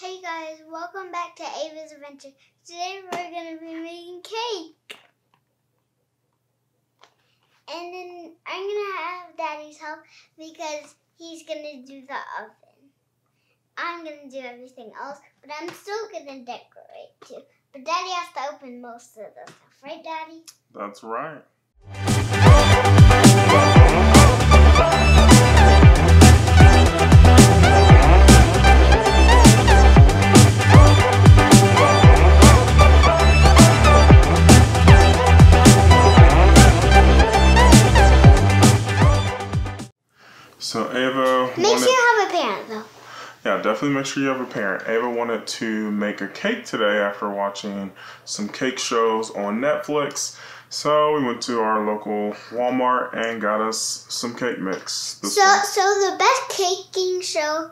Hey guys, welcome back to Ava's Adventures. Today we're going to be making cake. And then I'm going to have Daddy's help because he's going to do the oven. I'm going to do everything else, but I'm still going to decorate too. But Daddy has to open most of the stuff, right Daddy? That's right. So Ava make sure you have a parent though. Yeah, definitely make sure you have a parent. Ava wanted to make a cake today after watching some cake shows on Netflix. So we went to our local Walmart and got us some cake mix. So the best caking show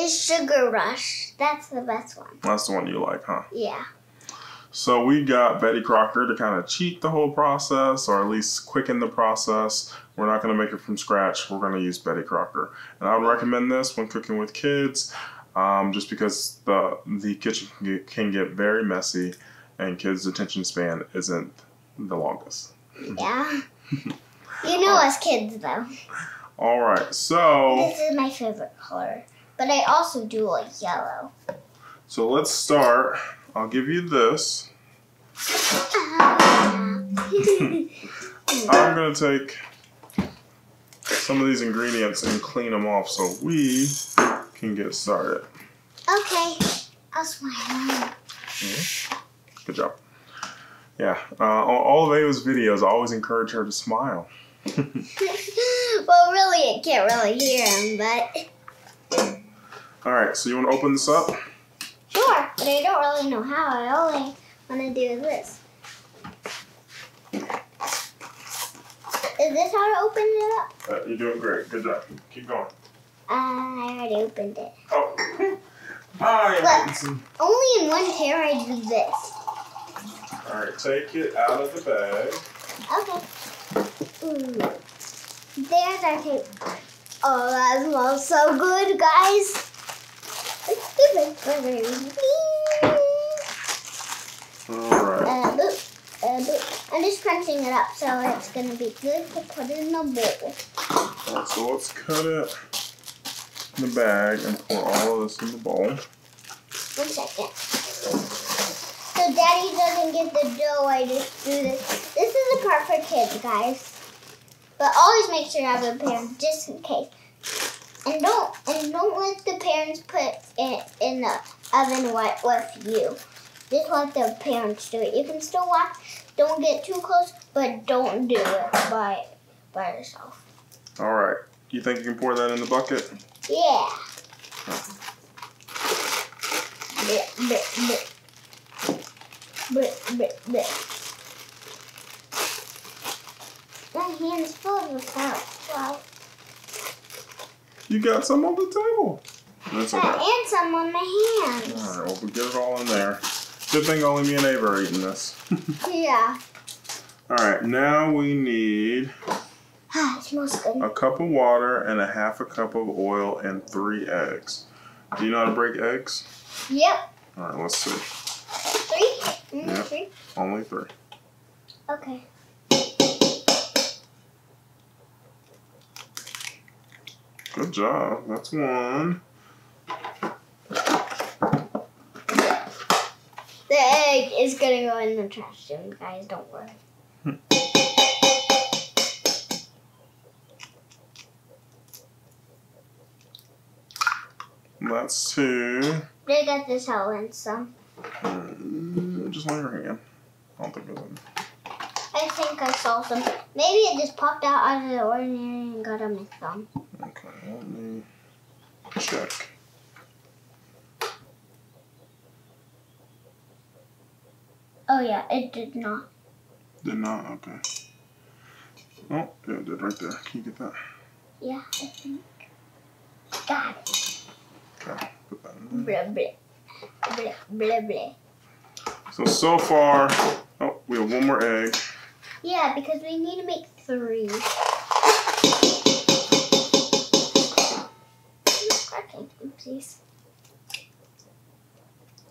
is Sugar Rush. That's the best one. That's the one you like, huh? Yeah. So we got Betty Crocker to kind of cheat the whole process, or at least quicken the process. We're not going to make it from scratch. We're going to use Betty Crocker. And I would recommend this when cooking with kids, just because the kitchen can get very messy and kids' attention span isn't the longest. Yeah. You know us kids, though. All right, so this is my favorite color, but I also do like yellow. So let's start. I'll give you this. I'm going to take some of these ingredients and clean them off so we can get started. Okay. I'll smile. Good job. Yeah. On all of Ava's videos, I always encourage her to smile. Well, really, I can't really hear him, but... All right. So you want to open this up? Sure, but I don't really know how. I only want to do this. Is this how to open it up? You're doing great. Good job. Keep going. I already opened it. Oh. Look, only in one pair I do this. All right, take it out of the bag. Okay. Ooh. There's our tape. Oh, that smells so good, guys. Alright. I'm just crunching it up so it's going to be good to put in a bowl. Alright, so let's cut it in the bag and pour all of this in the bowl. One second. So Daddy doesn't get the dough, I just do this. This is the part for kids, guys. But always make sure you have a parent just in case. And don't let the parents put it in the oven with you. Just let the parents do it. You can still watch. Don't get too close, but don't do it by yourself. All right. You think you can pour that in the bucket? Yeah. My hand's full of flour. You got some on the table. That's okay. And some on my hands. All right, well, we'll get it all in there. Good thing only me and Ava are eating this. Yeah. All right, now we need it smells good. A cup of water and a half a cup of oil and 3 eggs. Do you know how to break eggs? Yep. All right, let's see. 3? Yep. 3? Only 3. Okay. Good job. That's 1. The egg is gonna go in the trash soon, guys. Don't worry. That's 2. They got this all in some. Just on your hand. I don't think it was in. I think I saw some. Maybe it just popped out of the ordinary and got on my thumb. Okay, let me check. Oh yeah, it did not. Did not? Okay. Oh, yeah, it did right there. Can you get that? Yeah, I think. Got it. Okay, put that in there. Blah, blah. Blah, blah, blah. So far, oh, we have 1 more egg. Yeah, because we need to make 3. Oopsies.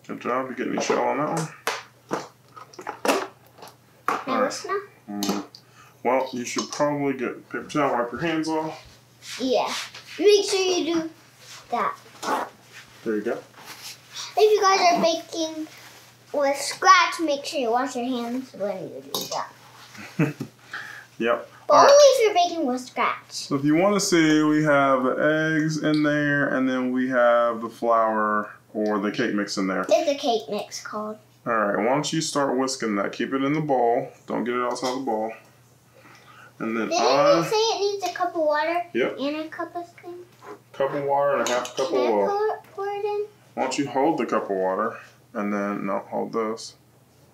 Good job. You getting any shell on that one? Alright. Well, you should probably get paper towel, wipe your hands off. Yeah. Make sure you do that. There you go. If you guys are baking with scratch, make sure you wash your hands when you do that. Yep. But only if you're baking with scratch. So if you want to see, we have the eggs in there, and then we have the flour or the cake mix in there. It's a cake mix called. All right, why don't you start whisking that? Keep it in the bowl. Don't get it outside the bowl. And then did you say it needs a cup of water? Yep. And a cup of cream? Cup of water and a half cup of oil. Pour it in? Why don't you hold the cup of water and then, no, hold this.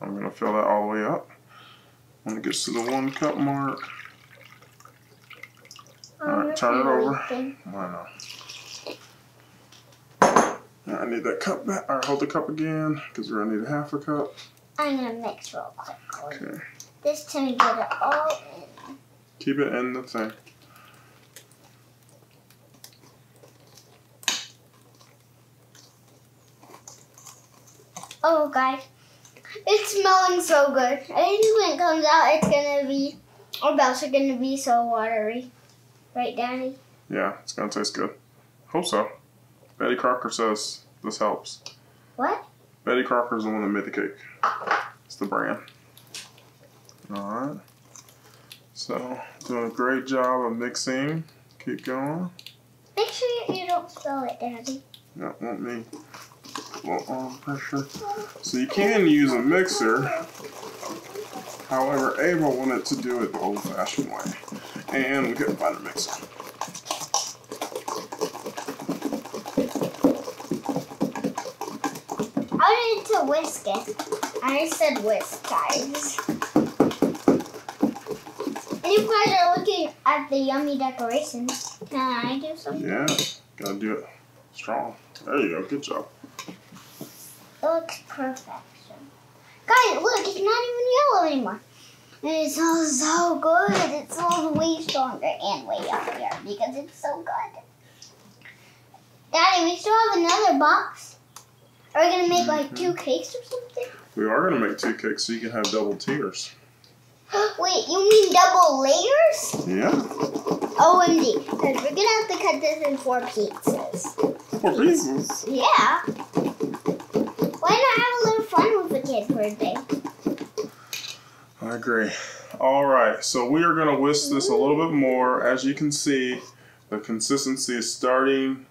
I'm going to fill that all the way up. When it gets to the 1 cup mark. All right, turn it over. Why not? I need that cup back. All right, hold the cup again because we're going to need a half a cup. I'm going to mix real quick. Okay. This time we get it all in. Keep it in the thing. Oh, guys. It's smelling so good. I think when it comes out, it's going to be, our bells are going to be so watery. Right, Daddy? Yeah, it's going to taste good. Hope so. Betty Crocker says this helps. What? Betty Crocker's the one that made the cake. It's the brand. All right. So, doing a great job of mixing. Keep going. Make sure you don't spill it, Daddy. No, it won't be. Well, pressure. So you can use a mixer. However, Ava wanted to do it the old-fashioned way. And we couldn't find a mixer. I wanted to whisk it. I said whisk, guys. You guys are looking at the yummy decorations. Can I do something? Yeah, gotta do it strong. There you go, good job. It looks perfection. Guys, look, it's not even yellow anymore. And it smells so good. It smells way stronger and way yummier because it's so good. Daddy, we still have another box. Are we gonna make like 2 cakes or something? We are gonna make 2 cakes so you can have double tiers. Wait, you mean double layers? Yeah. OMG, because we're gonna have to cut this in 4 pieces. 4 pieces? Yeah. Why not have a little fun with the kid's birthday? I agree. All right, so we are gonna whisk this a little bit more. As you can see, the consistency is starting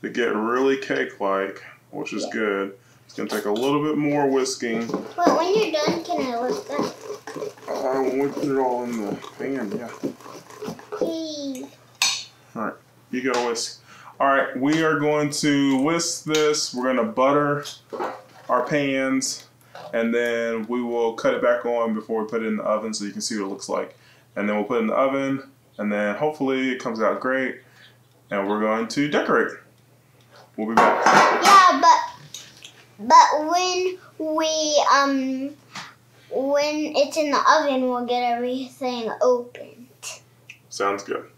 to get really cake-like, which is good. It's gonna take a little bit more whisking. But when you're done, can I whisk up? I want it all in the pan, yeah. Hey. All right, you gotta whisk. All right, we are going to whisk this. We're gonna butter our pans, and then we will cut it back on before we put it in the oven so you can see what it looks like. And then we'll put it in the oven, and then hopefully it comes out great, and we're going to decorate. We'll be back. Yeah, but when we, when it's in the oven, we'll get everything opened. Sounds good.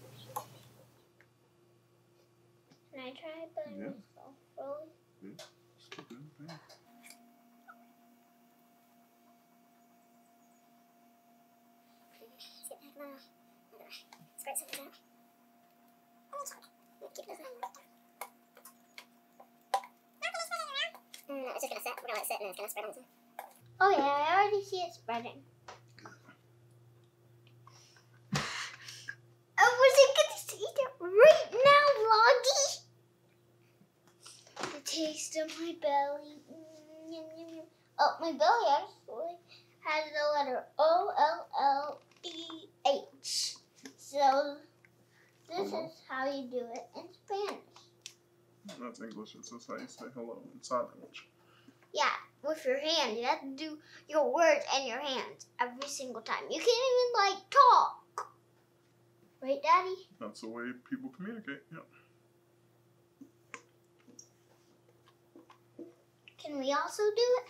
Can I try putting myself rolling? Yeah. Just keep it in there. Spread something out. Keep it in there. It's just gonna set. We're gonna let it sit and it's gonna spread on itself. Oh yeah, I already see it spreading. I wasn't gonna see it right now, Vloggy. The taste of my belly. Yum, yum, yum. Oh, my belly actually had the letter O-L-L-E-H. So this is how you do it in Spanish. That's English. It's just how you say hello in sign language. Yeah, with your hand. You have to do your words and your hands every single time. You can't even, like, talk. Right, Daddy? That's the way people communicate, yeah. Can we also do it?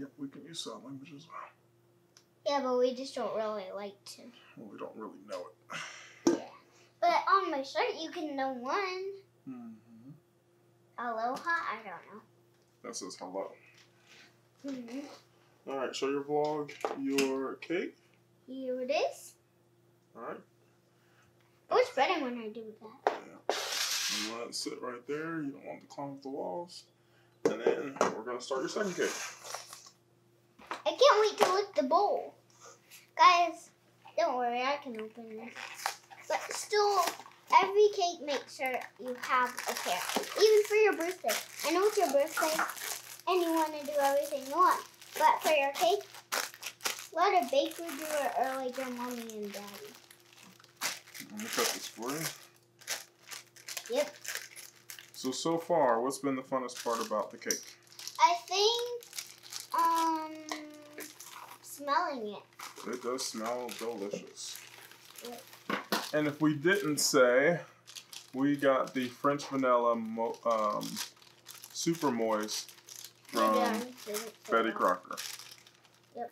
Yeah, we can use sign language as well. Yeah, but we just don't really like to. Well, we don't really know it. Yeah. But on my shirt, you can know one. Mm-hmm. Aloha? I don't know. That says hello. Mm-hmm. Alright, show your vlog your cake. Here it is. Alright. Oh, it's better when I do that. Yeah. And let it sit right there. You don't want to climb up the walls. And then we're going to start your second cake. I can't wait to lick the bowl. Guys, don't worry, I can open this. But still, every cake, make sure you have a carrot. Even for your birthday. I know it's your birthday and you want to do everything you want. But for your cake, let a baker do it or like your mommy and daddy. Let me cut this for you. Yep. So far, what's been the funnest part about the cake? I think, smelling it. It does smell delicious. Yep. And if we didn't say, we got the French vanilla super moist from Betty Crocker. Yep.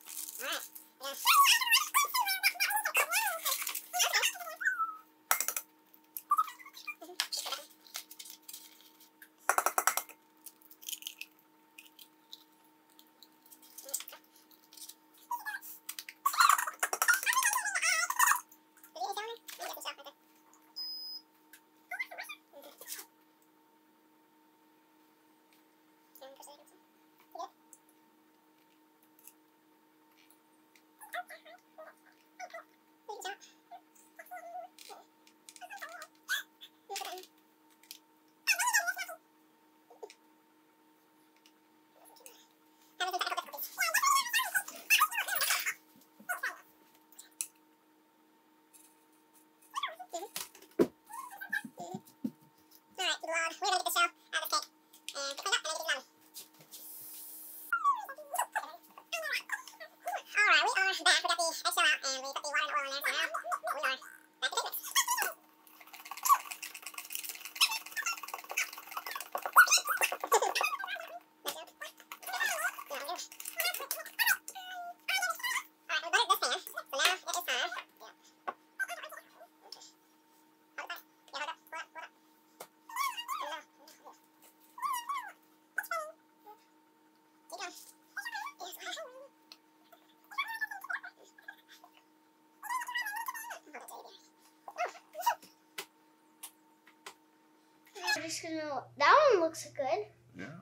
That one looks good. Yeah.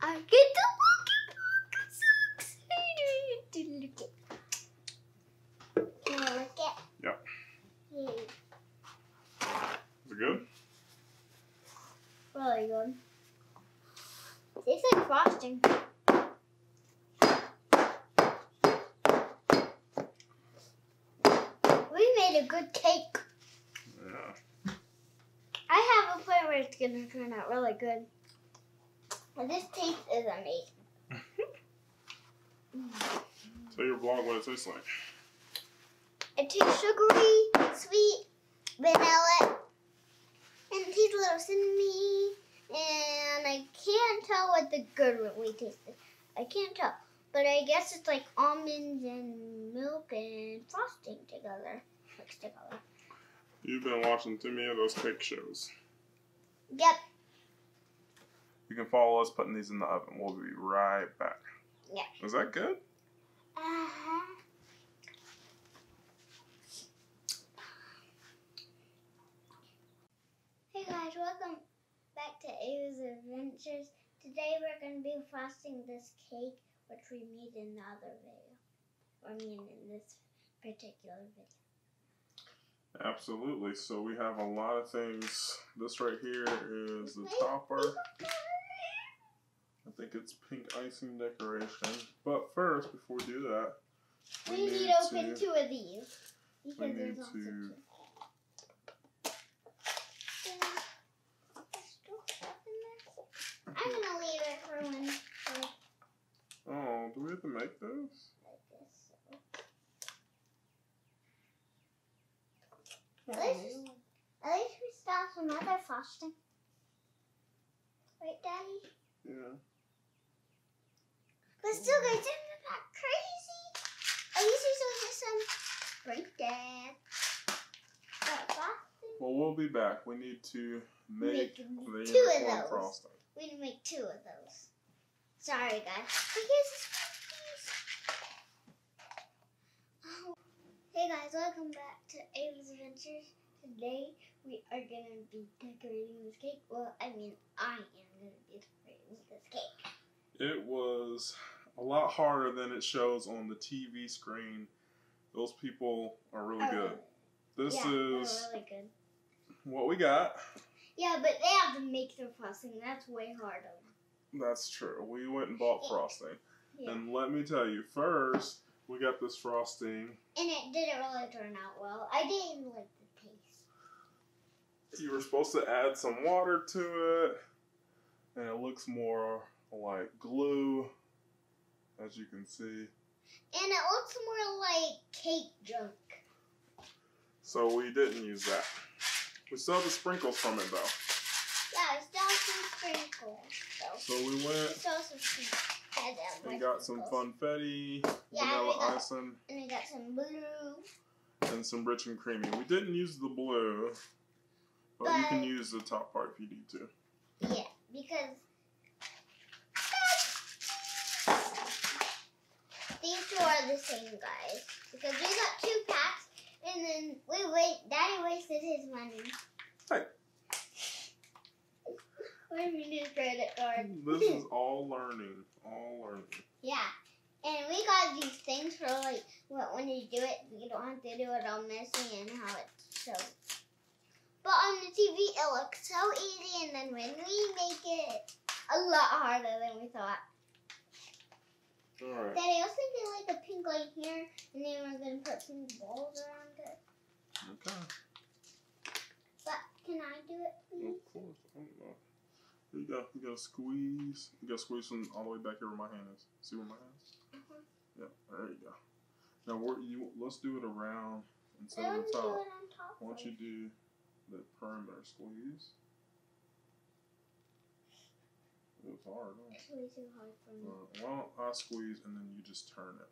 I get to look at it. I'm so excited to look at it. Can I look at it? Yep. Yeah. Is it good? Really good. It tastes like frosting. We made a good cake. It's gonna turn out really good. And this taste is amazing. Tell your vlog what it tastes like. It tastes sugary, sweet, vanilla, and it tastes a little cinnamon. And I can't tell what the good one we tasted. I can't tell, but I guess it's like almonds and milk and frosting together, mixed together. You've been watching too many of those cake shows. Yep. You can follow us putting these in the oven. We'll be right back. Yeah. Is that good? Uh-huh. Hey guys, welcome back to Ava's Adventures. Today we're going to be frosting this cake, which we made in the other video. Or I mean in this particular video. Absolutely. So we have a lot of things. This right here is the topper. I think it's pink icing decoration. But first, before we do that, we need to open two of these. We need to I'm gonna leave it for one. Oh, do we have to make those? At least we start some other frosting. Right, Daddy? Yeah. But still, guys, I'm not crazy. At least we still get some break, Dad. Frosting. Well, we'll be back. We need to make the frosting. We need to make two of those. Sorry, guys. But here's this piece. Oh. Hey, guys. Welcome back to Ava's Adventures. Today, we are going to be decorating this cake. Well, I mean, I am going to be decorating this cake. It was a lot harder than it shows on the TV screen. Those people are really good. This is really good. What we got. Yeah, but they have to make their frosting. That's way harder. That's true. We went and bought frosting. Yeah. And let me tell you, first, we got this frosting. And it didn't really turn out well. I didn't like the taste. You were supposed to add some water to it. And it looks more like glue, as you can see. And it looks more like cake junk. So we didn't use that. We still have the sprinkles from it, though. Yeah, we still have some sprinkles, though. So we went and got some funfetti, vanilla icing. And we got some blue. And some rich and creamy. We didn't use the blue, but you can use the top part if you need to. Yeah, because these two are the same, guys, because we got two packs, and then Daddy wasted his money. Hey. We need his credit card. This is all learning. Yeah, and we got these things for, like, when you do it, you don't have to do it all messy and how it's so. But on the TV, it looks so easy, and then when we make it, a lot harder than we thought. All right. Daddy, I was thinking like a pink light here, and then we're going to put some balls around it. Okay. But can I do it, please? Of course. I don't know. Here you go. You got to squeeze. You got to squeeze from all the way back here where my hand is. See where my hand is? Uh-huh. Yeah. There you go. Now, let's do it around instead of the top. Do it on top. Why don't you do the perimeter squeeze? It was hard, huh? It's way too hard for me. Why don't I squeeze and then you just turn it?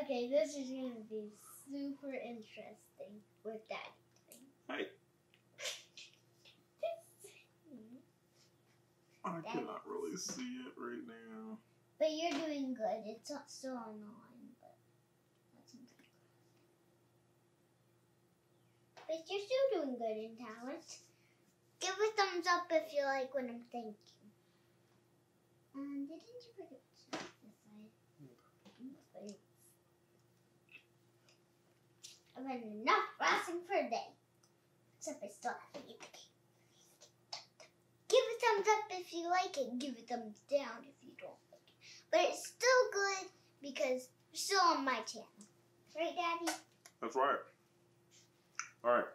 Okay, this is going to be super interesting with Daddy thing. Hi. I cannot really see it right now. But you're doing good. It's not still on the line, but that's okay. But you're still doing good in talent. Give a thumbs up if you like what I'm thinking. Didn't you forget to this side? I've had enough frosting for a day. Except I still have to eat the cake. Give a thumbs up if you like it. Give a thumbs down if you don't like it. But it's still good because you're still on my channel. Right, Daddy? That's right. All right.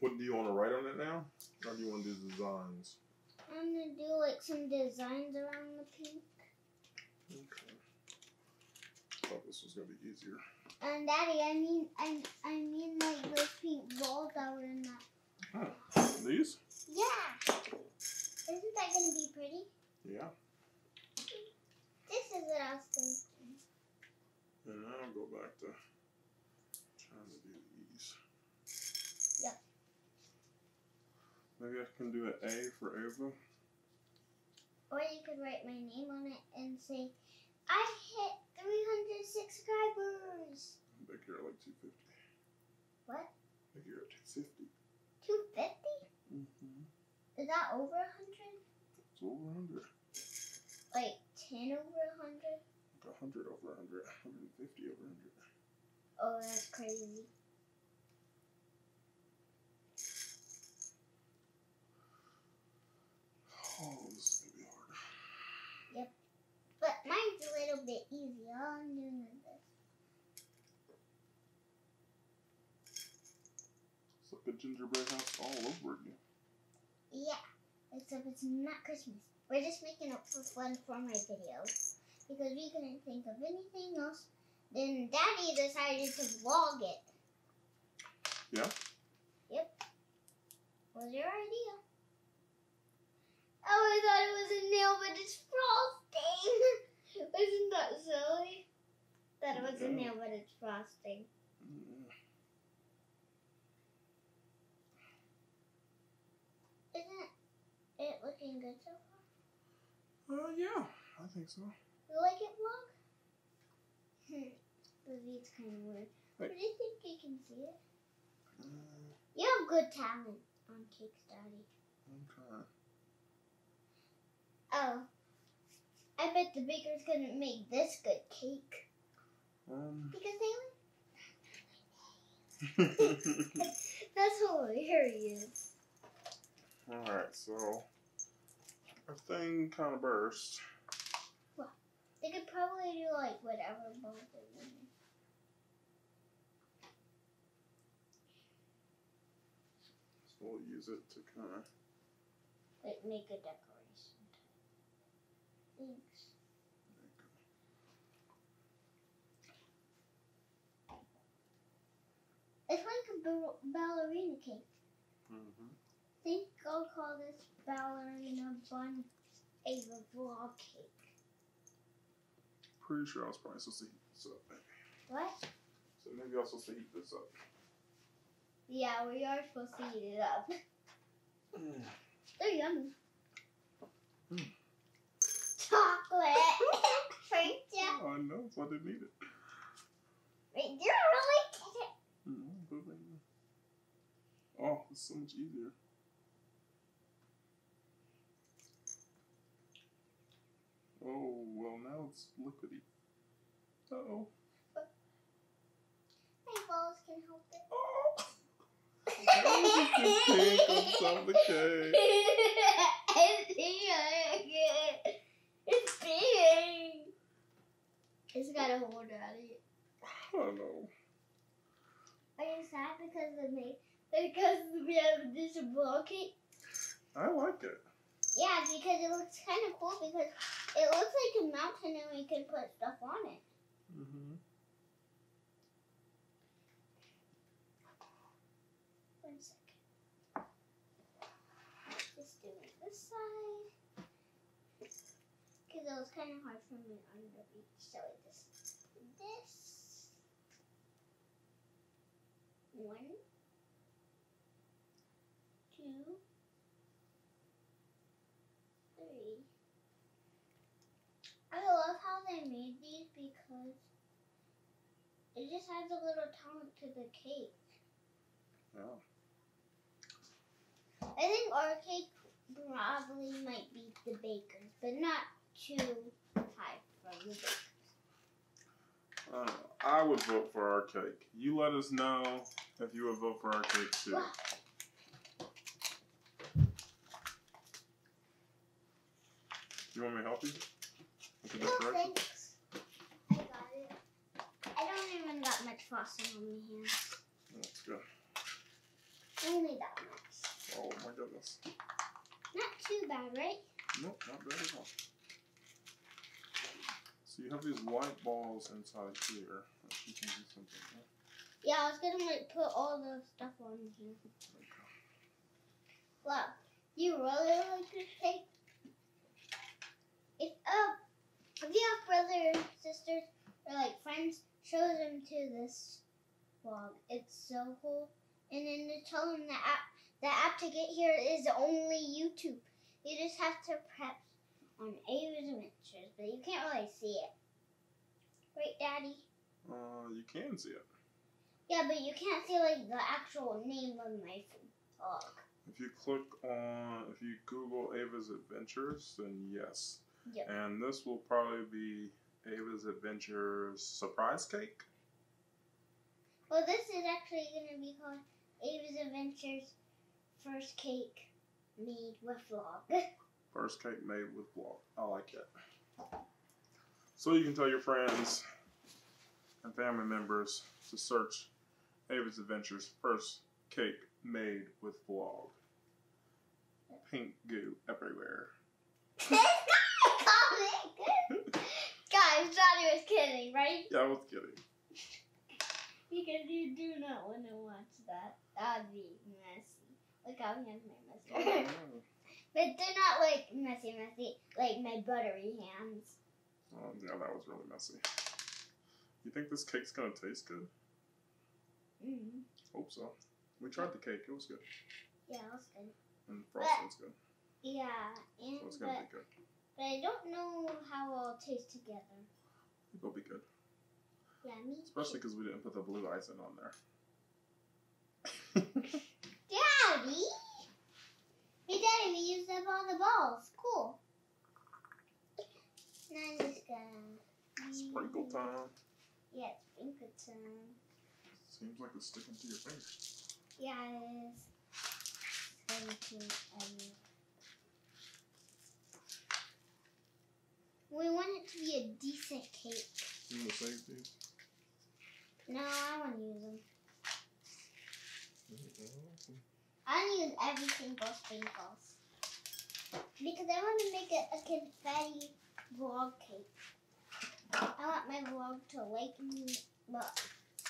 What do you want to write on it now? Or do you want to do designs? I'm going to do like some designs around the pink. Okay. I thought this was going to be easier. Daddy, I mean like those pink balls that were in that. Huh. These? Yeah. Isn't that going to be pretty? Yeah. This is what I was thinking. And I'll go back to trying to do these. Yep. Maybe I can do an A for Ava. Or you could write my name on it and say, I hit 300 subscribers. I think you're like 250. What? I think you're at 250. 250? Mm-hmm. Is that over 100? It's over 100. Like 10 over 100? Like 100 over 100. 150 over 100. Oh, that's crazy. Oh, this is going to be hard. Yep. But mine's a little bit easy. All I'm doing is this. It's like a gingerbread house all over again. Yeah. Except it's not Christmas. We're just making it for fun for my videos. Because we couldn't think of anything else. Then Daddy decided to vlog it. Yeah? Yep. Was your idea. Oh, I thought it was a nail, but it's frosting. Isn't that silly? That it was in there with its frosting. Isn't it looking good so far? Yeah, I think so. You like it, Vlog? It's kind of weird. Wait. But I think you can see it. You have good talent on Cakes, Daddy. Okay. Oh. I bet the baker's going to make this good cake. Because they only... That's hilarious. Alright, so... our thing kind of burst. Well, they could probably do, like, whatever mold they want. So we'll use it to kind of... like, make a decoration. Thanks. It's like a ballerina cake. Mm-hmm. I think I'll call this ballerina bun Ava Vlog cake. Pretty sure I was probably supposed to heat this up. Maybe. What? So maybe I was supposed to heat this up. Yeah, we are supposed to heat it up. They're yummy. Mm. Chocolate. Oh, I know. That's why I didn't eat it. Wait, you really did it? Mm-hmm. Oh, it's so much easier. Oh, well, now it's liquidy. Uh-oh. My balls can help it. Oh! That was just a cake on top of the cake. It's big. It's got a hole out of it. I don't know. Are you sad because of me? Because we have this ball cake? I like it. Yeah, because it looks kind of cool because it looks like a mountain and we can put stuff on it. Mm-hmm. One second. Just doing this side. Because it was kind of hard for me on the beach, so I just did this. One. 2, 3. I love how they made these because it just adds a little tone to the cake. Yeah. I think our cake probably might beat the baker's, but not too high from the baker's. I would vote for our cake. You let us know if you would vote for our cake too. Wow. You want me to help you? No, thanks. I got it. I don't even got much frosting on my hands. That's good. Only that much. Oh my goodness. Not too bad, right? Nope, not bad at all. So you have these white balls inside here that you can do something with. Yeah, I was going to like put all the stuff on here. Okay. Wow, you really like this cake? If you have brothers, sisters, or like friends, show them to this vlog. It's so cool. And then to tell them the app to get here is only YouTube. You just have to press on Ava's Adventures, but you can't really see it. Right, Daddy? You can see it. Yeah, but you can't see like the actual name of my vlog. If you Google Ava's Adventures, then yes. Yep. And this will probably be Ava's Adventures surprise cake. Well, this is actually going to be called Ava's Adventures First Cake Made with Vlog. First Cake Made with Vlog. I like it. So you can tell your friends and family members to search Ava's Adventures First Cake Made with Vlog. Pink goo everywhere. Guys, Johnny was kidding, right? Yeah, I was kidding. Because you do not want to watch that. That would be messy. Look how hands my messy. But they're not like messy, like my buttery hands. Oh, yeah, that was really messy. You think this cake's gonna taste good? Mm. Hope so. We tried the cake. It was good. Yeah, it was good. And the frosting was good. Yeah, and so it's gonna be good. But I don't know how it'll taste together. It'll be good. Yeah, me too. Especially because we didn't put the blue icing on there. Daddy! Hey, Daddy, we used up all the balls. Cool. Now I'm just gonna... Sprinkle time. Yeah, it's sprinkle time. Seems like it's sticking to your fingers. Yeah, it is. We want it to be a decent cake. You want to save these? No, I want to use them. I want to use every single sprinkles. Because I want to make it a confetti vlog cake. I want my vlog to like me, but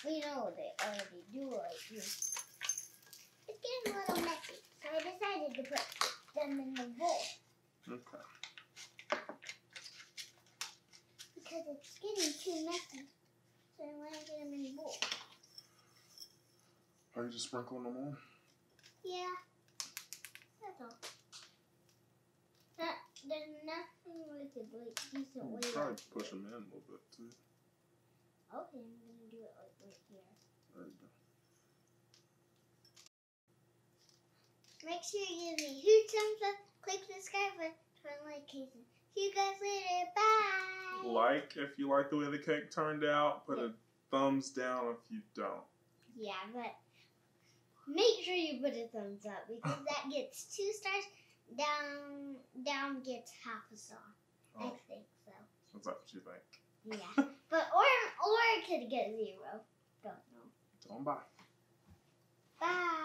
we know they already do like me. It's getting a little messy, so I decided to put them in the bowl. Okay. Because it's getting too messy, so I want to get them in the bowl. Are you just sprinkling them all? Yeah, that's all. There's nothing really decent way. Try to push them in a little bit too. Okay, I'm gonna do it like right here. There you go. Make sure you give me a huge thumbs up, click subscribe button, turn on notifications. See you guys later. Bye. Like if you like the way the cake turned out. Put a thumbs down if you don't. Yeah, but make sure you put a thumbs up because that gets 2 stars. Down gets ½ a star. Oh. I think so. That's what you think. Yeah, but or it could get 0. Don't know. Don't buy. Bye.